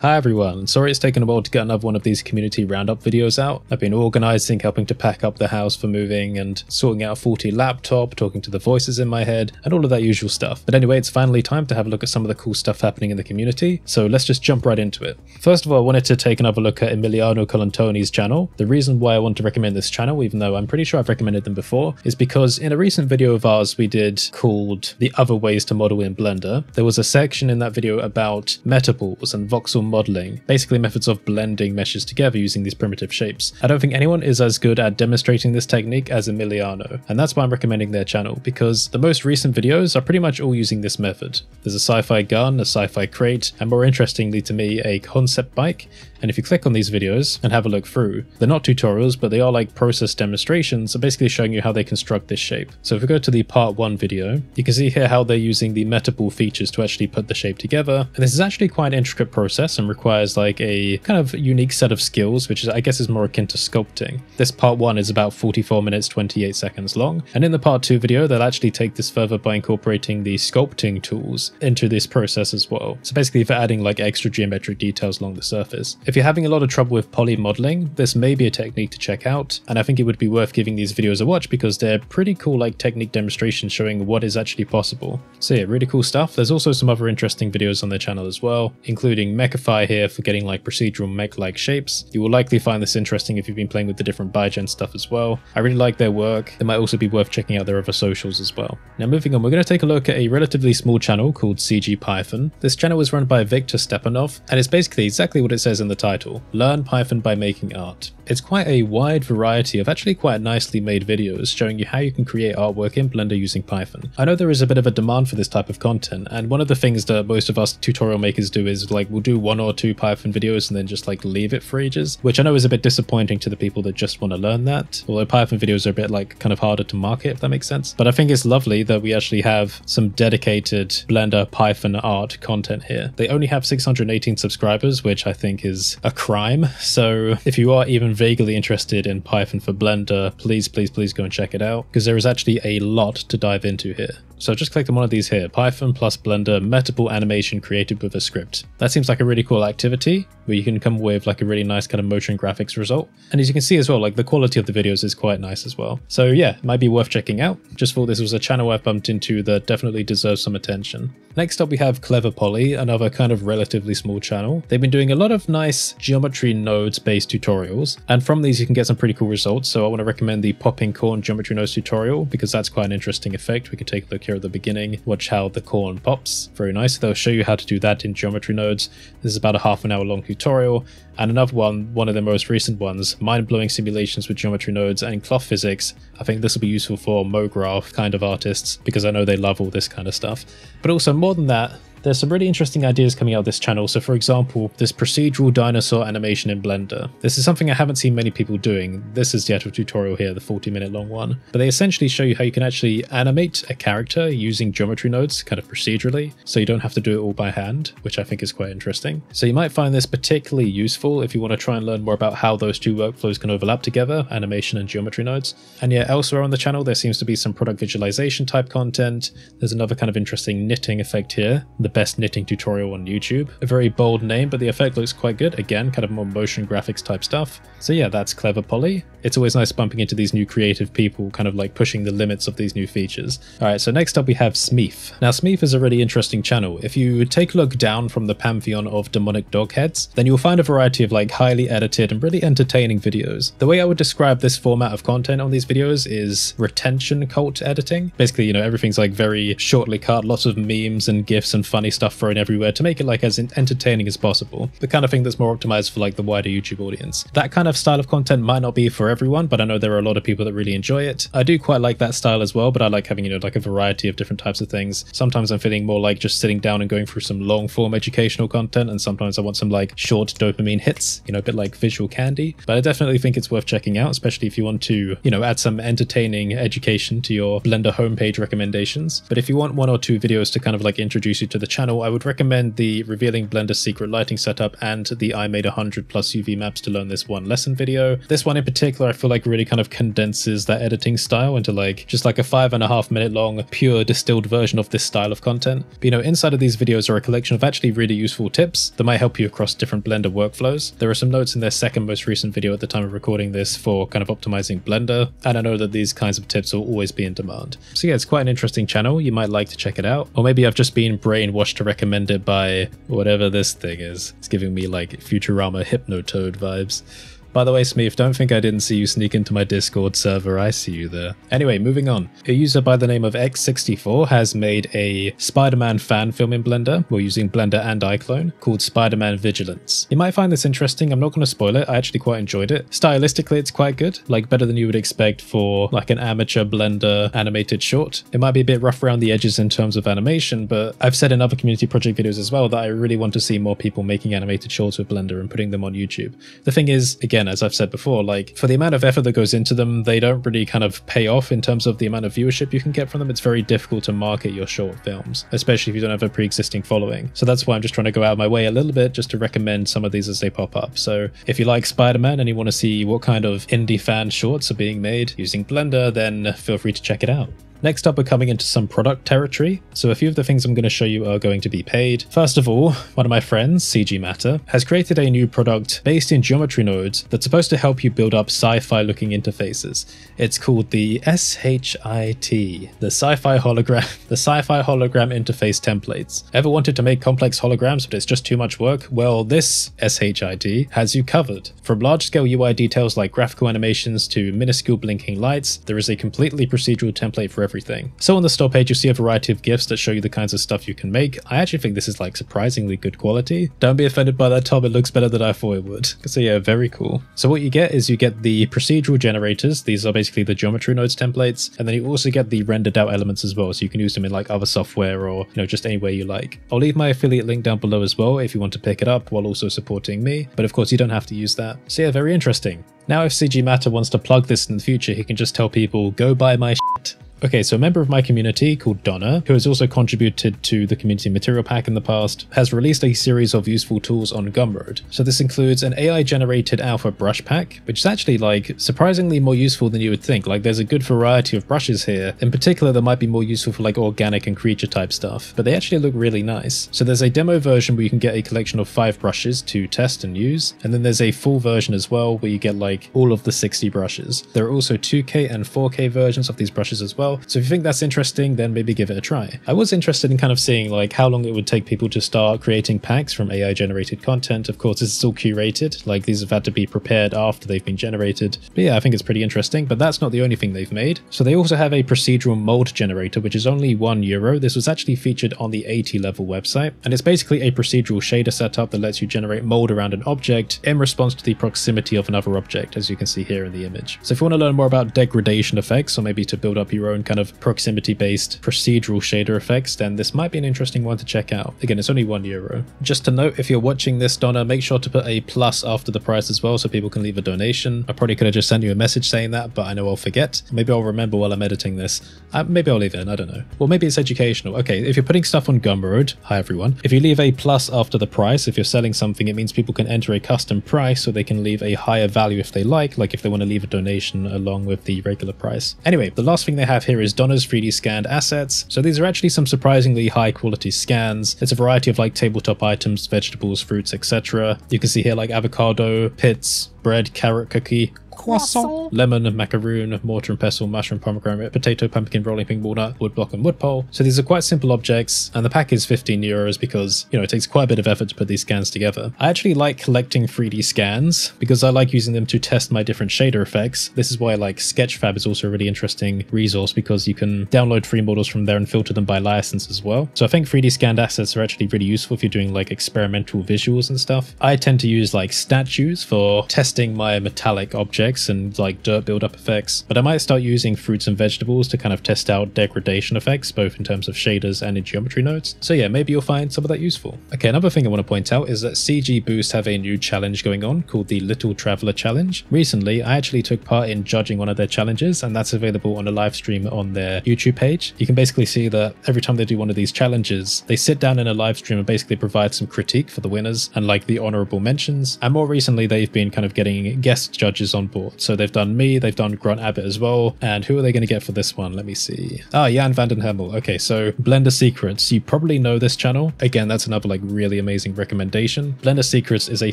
Hi everyone, sorry it's taken a while to get another one of these community roundup videos out. I've been organising, helping to pack up the house for moving and sorting out a faulty laptop, talking to the voices in my head, and all of that usual stuff. But anyway, it's finally time to have a look at some of the cool stuff happening in the community, so let's just jump right into it. First of all, I wanted to take another look at Emiliano Colantoni's channel. The reason why I want to recommend this channel, even though I'm pretty sure I've recommended them before, is because in a recent video of ours we did called The Other Ways to Model in Blender, there was a section in that video about metaballs and voxel modeling, basically methods of blending meshes together using these primitive shapes. I don't think anyone is as good at demonstrating this technique as Emiliano, and that's why I'm recommending their channel, because the most recent videos are pretty much all using this method. There's a sci-fi gun, a sci-fi crate, and more interestingly to me, a concept bike. And if you click on these videos and have a look through, they're not tutorials, but they are like process demonstrations, so basically showing you how they construct this shape. So if we go to the part 1 video, you can see here how they're using the metaball features to actually put the shape together, and this is actually quite an intricate process and requires like a kind of unique set of skills, which is, I guess, is more akin to sculpting. This part 1 is about 44 minutes 28 seconds long, and in the part 2 video they'll actually take this further by incorporating the sculpting tools into this process as well, so basically for adding like extra geometric details along the surface. If you're having a lot of trouble with poly modeling, this may be a technique to check out, and I think it would be worth giving these videos a watch because they're pretty cool like technique demonstrations showing what is actually possible. So yeah, really cool stuff. There's also some other interesting videos on their channel as well, including Mechify here for getting like procedural mech-like shapes. You will likely find this interesting if you've been playing with the different Bygen stuff as well. I really like their work. It might also be worth checking out their other socials as well. Now moving on, we're going to take a look at a relatively small channel called CG Python. This channel was run by Viktor Stepanov, and it's basically exactly what it says in the title, Learn Python by Making Art. It's quite a wide variety of actually quite nicely made videos showing you how you can create artwork in Blender using Python. I know there is a bit of a demand for this type of content, and one of the things that most of us tutorial makers do is like we'll do 1 or 2 Python videos and then just like leave it for ages, which I know is a bit disappointing to the people that just want to learn that, although Python videos are a bit like kind of harder to market, if that makes sense. But I think it's lovely that we actually have some dedicated Blender Python art content here. They only have 618 subscribers, which I think is a crime, so if you are even vaguely interested in Python for Blender, please go and check it out, because there is actually a lot to dive into here. So I've just clicked on one of these here, Python plus Blender Metaball Animation Created with a Script. That seems like a really cool activity where you can come away with like a really nice kind of motion graphics result. And as you can see as well, like the quality of the videos is quite nice as well. So yeah, it might be worth checking out. Just thought this was a channel I bumped into that definitely deserves some attention. Next up we have Cleverpoly, another kind of relatively small channel. They've been doing a lot of nice geometry nodes based tutorials, and from these you can get some pretty cool results. So I want to recommend the popping corn geometry nodes tutorial because that's quite an interesting effect. We could take a look here at the beginning, watch how the corn pops. Very nice. They'll show you how to do that in geometry nodes. This is about a half-an-hour long tutorial. And another one of the most recent ones, mind-blowing simulations with geometry nodes and cloth physics. I think this will be useful for MoGraph kind of artists because I know they love all this kind of stuff. But also more than that, there's some really interesting ideas coming out of this channel. So for example, this procedural dinosaur animation in Blender. This is something I haven't seen many people doing. This is the actual tutorial here, the 40-minute long one. But they essentially show you how you can actually animate a character using geometry nodes kind of procedurally, so you don't have to do it all by hand, which I think is quite interesting. So you might find this particularly useful if you want to try and learn more about how those two workflows can overlap together, animation and geometry nodes. And yeah, elsewhere on the channel, there seems to be some product visualization type content. There's another kind of interesting knitting effect here, the best knitting tutorial on YouTube. A very bold name, but the effect looks quite good. Again, kind of more motion graphics type stuff. So yeah, that's Cleverpoly. It's always nice bumping into these new creative people kind of like pushing the limits of these new features. Alright, so next up we have Smeaf. Now Smeaf is a really interesting channel. If you take a look down from the pantheon of demonic dog heads, then you'll find a variety of like highly edited and really entertaining videos. The way I would describe this format of content on these videos is retention cult editing. Basically, you know, everything's like very shortly cut, lots of memes and GIFs and funny stuff thrown everywhere to make it like as entertaining as possible, the kind of thing that's more optimized for like the wider YouTube audience. That kind of style of content might not be for everyone, but I know there are a lot of people that really enjoy it. I do quite like that style as well, but I like having, you know, like a variety of different types of things. Sometimes I'm feeling more like just sitting down and going through some long form educational content, and sometimes I want some like short dopamine hits, you know, a bit like visual candy. But I definitely think it's worth checking out, especially if you want to, you know, add some entertaining education to your Blender homepage recommendations. But if you want 1 or 2 videos to kind of like introduce you to the channel, I would recommend the Revealing Blender Secret Lighting Setup and the I Made 100 Plus UV Maps to Learn This One Lesson video. This one in particular, I feel like really kind of condenses that editing style into like just like a 5.5 minute long pure distilled version of this style of content. But you know, inside of these videos are a collection of actually really useful tips that might help you across different Blender workflows. There are some notes in their second most recent video at the time of recording this for kind of optimizing Blender, and I know that these kinds of tips will always be in demand. So yeah, it's quite an interesting channel. You might like to check it out, or maybe I've just been brainwashed to recommend it by whatever this thing is. It's giving me like Futurama Hypnotoad vibes. By the way, Smeaf, don't think I didn't see you sneak into my Discord server, I see you there. Anyway, moving on. A user by the name of X64 has made a Spider-Man fan film in Blender, we're using Blender and iClone, called Spider-Man Vigilance. You might find this interesting, I'm not going to spoil it, I actually quite enjoyed it. Stylistically, it's quite good, like better than you would expect for like an amateur Blender animated short. It might be a bit rough around the edges in terms of animation, but I've said in other community project videos as well that I really want to see more people making animated shorts with Blender and putting them on YouTube. The thing is, again, as I've said before, like for the amount of effort that goes into them, they don't really kind of pay off in terms of the amount of viewership you can get from them. It's very difficult to market your short films, especially if you don't have a pre-existing following. So that's why I'm just trying to go out of my way a little bit just to recommend some of these as they pop up. So if you like Spider-Man and you want to see what kind of indie fan shorts are being made using Blender, then feel free to check it out. Next up, we're coming into some product territory, so a few of the things I'm going to show you are going to be paid. First of all, one of my friends, CG Matter, has created a new product based in geometry nodes that's supposed to help you build up sci-fi looking interfaces. It's called the SHIT, the sci-fi hologram interface templates. Ever wanted to make complex holograms but it's just too much work? Well, this SHIT has you covered. From large-scale UI details like graphical animations to minuscule blinking lights, there is a completely procedural template for everything. So on the store page, you see a variety of GIFs that show you the kinds of stuff you can make. I actually think this is like surprisingly good quality. Don't be offended by that, Tom, it looks better than I thought it would. So yeah, very cool. So what you get is you get the procedural generators. These are basically the geometry nodes templates. And then you also get the rendered out elements as well. So you can use them in like other software or, you know, just anywhere you like. I'll leave my affiliate link down below as well if you want to pick it up while also supporting me. But of course you don't have to use that. So yeah, very interesting. Now if CG Matter wants to plug this in the future, he can just tell people, go buy my shit. Okay, so a member of my community called Donna, who has also contributed to the community material pack in the past, has released a series of useful tools on Gumroad. So this includes an AI-generated alpha brush pack, which is actually like surprisingly more useful than you would think. Like there's a good variety of brushes here, in particular that might be more useful for like organic and creature type stuff, but they actually look really nice. So there's a demo version where you can get a collection of 5 brushes to test and use, and then there's a full version as well where you get like all of the 60 brushes. There are also 2K and 4K versions of these brushes as well. So if you think that's interesting, then maybe give it a try. I was interested in kind of seeing like how long it would take people to start creating packs from AI generated content. Of course, this is all curated, like these have had to be prepared after they've been generated. But yeah, I think it's pretty interesting, but that's not the only thing they've made. So they also have a procedural mold generator, which is only €1. This was actually featured on the 80 level website. And it's basically a procedural shader setup that lets you generate mold around an object in response to the proximity of another object, as you can see here in the image. So if you want to learn more about degradation effects, or maybe to build up your own kind of proximity-based procedural shader effects, then this might be an interesting one to check out. Again, it's only €1. Just to note, if you're watching this, Donna, make sure to put a plus after the price as well so people can leave a donation. I probably could have just sent you a message saying that, but I know I'll forget. Maybe I'll remember while I'm editing this. Maybe I'll leave it in, I don't know. Well, maybe it's educational. Okay, if you're putting stuff on Gumroad, hi everyone, if you leave a plus after the price, if you're selling something, it means people can enter a custom price so they can leave a higher value if they like if they want to leave a donation along with the regular price. Anyway, the last thing they have here is Donna's 3D scanned assets. So these are actually some surprisingly high quality scans. It's a variety of like tabletop items, vegetables, fruits, etc. You can see here like avocado, pits, bread, carrot, cookie, croissant, lemon, macaroon, mortar and pestle, mushroom, pomegranate, potato, pumpkin, rolling pin, walnut, wood block and wood pole. So these are quite simple objects, and the pack is €15 because, you know, it takes quite a bit of effort to put these scans together. I actually like collecting 3D scans because I like using them to test my different shader effects. This is why like Sketchfab is also a really interesting resource because you can download free models from there and filter them by license as well. So I think 3D scanned assets are actually really useful if you're doing like experimental visuals and stuff. I tend to use like statues for testing my metallic objects effects and like dirt buildup effects, but I might start using fruits and vegetables to kind of test out degradation effects, both in terms of shaders and in geometry nodes. So yeah, maybe you'll find some of that useful. Okay, another thing I want to point out is that CG Boost have a new challenge going on called the Little Traveler Challenge. Recently, I actually took part in judging one of their challenges, and that's available on a live stream on their YouTube page. You can basically see that every time they do one of these challenges, they sit down in a live stream and basically provide some critique for the winners and like the honorable mentions. And more recently, they've been kind of getting guest judges on board. So they've done me, they've done Grant Abbott as well. And who are they going to get for this one? Let me see. Ah, Jan van den Hemel. Okay, so Blender Secrets. You probably know this channel. Again, that's another like really amazing recommendation. Blender Secrets is a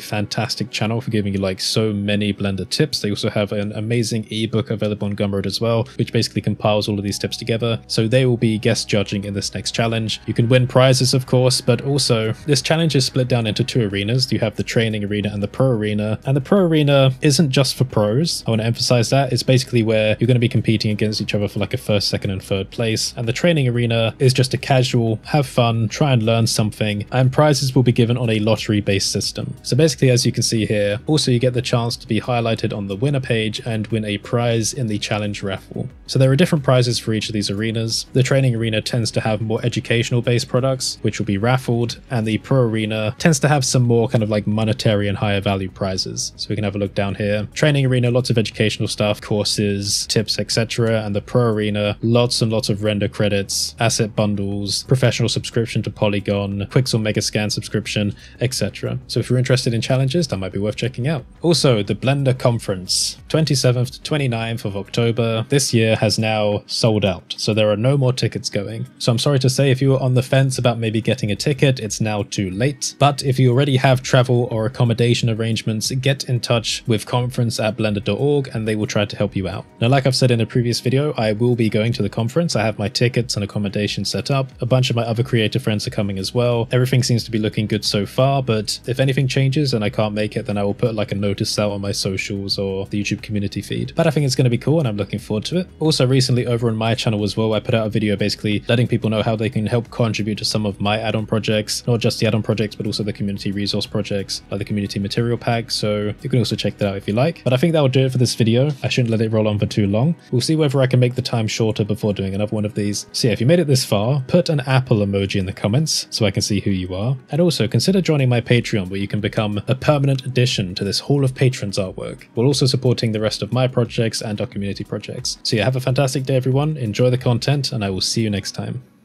fantastic channel for giving you like so many Blender tips. They also have an amazing ebook available on Gumroad as well, which basically compiles all of these tips together. So they will be guest judging in this next challenge. You can win prizes, of course, but also this challenge is split down into two arenas. You have the training arena and the pro arena. And the pro arena isn't just for pros. I want to emphasize that. It's basically where you're going to be competing against each other for like a first, second, and third place. And the training arena is just a casual, have fun, try and learn something. And prizes will be given on a lottery-based system. So basically, as you can see here, also you get the chance to be highlighted on the winner page and win a prize in the challenge raffle. So there are different prizes for each of these arenas. The training arena tends to have more educational-based products, which will be raffled, and the pro arena tends to have some more kind of like monetary and higher value prizes. So we can have a look down here. Training arena, lots of educational stuff, courses, tips, etc. And the pro arena, lots and lots of render credits, asset bundles, professional subscription to Polygon, Quixel Megascan subscription, etc. So if you're interested in challenges, that might be worth checking out. Also, the Blender Conference, 27th to 29th of October this year has now sold out. So there are no more tickets going. So I'm sorry to say, if you were on the fence about maybe getting a ticket, it's now too late. But if you already have travel or accommodation arrangements, get in touch with conference@blender.org and they will try to help you out. Now, like I've said in a previous video, I will be going to the conference. I have my tickets and accommodation set up. A bunch of my other creative friends are coming as well. Everything seems to be looking good so far, but if anything changes and I can't make it, then I will put like a notice out on my socials or the YouTube community feed. But I think it's going to be cool and I'm looking forward to it. Also, recently over on my channel as well, I put out a video basically letting people know how they can help contribute to some of my add-on projects, not just the add-on projects, but also the community resource projects, like the community material pack. So you can also check that out if you like. But I think that will do it for this video. I shouldn't let it roll on for too long. We'll see whether I can make the time shorter before doing another one of these. So yeah, if you made it this far, put an apple emoji in the comments so I can see who you are. And also consider joining my Patreon, where you can become a permanent addition to this Hall of Patrons artwork, while also supporting the rest of my projects and our community projects. So yeah, have a fantastic day, everyone. Enjoy the content, and I will see you next time.